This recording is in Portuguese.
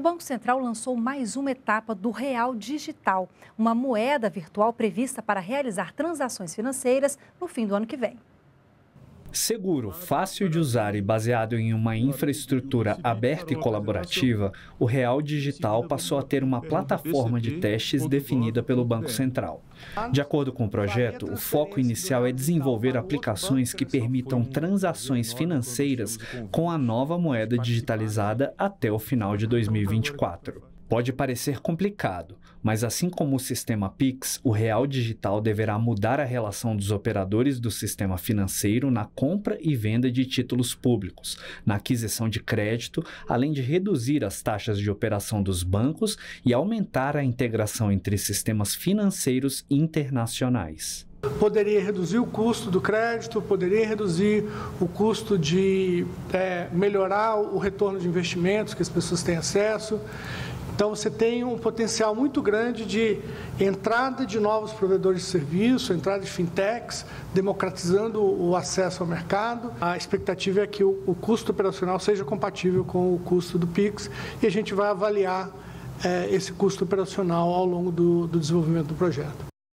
o Banco Central lançou mais uma etapa do Real Digital, uma moeda virtual prevista para realizar transações financeiras no fim do ano que vem. Seguro, fácil de usar e baseado em uma infraestrutura aberta e colaborativa, o Real Digital passou a ter uma plataforma de testes definida pelo Banco Central. De acordo com o projeto, o foco inicial é desenvolver aplicações que permitam transações financeiras com a nova moeda digitalizada até o final de 2024. Pode parecer complicado, mas assim como o sistema PIX, o Real Digital deverá mudar a relação dos operadores do sistema financeiro na compra e venda de títulos públicos, na aquisição de crédito, além de reduzir as taxas de operação dos bancos e aumentar a integração entre sistemas financeiros internacionais. Poderia reduzir o custo do crédito, poderia reduzir o custo de melhorar o retorno de investimentos que as pessoas têm acesso. Então, você tem um potencial muito grande de entrada de novos provedores de serviço, entrada de fintechs, democratizando o acesso ao mercado. A expectativa é que o custo operacional seja compatível com o custo do PIX e a gente vai avaliar esse custo operacional ao longo do desenvolvimento do projeto.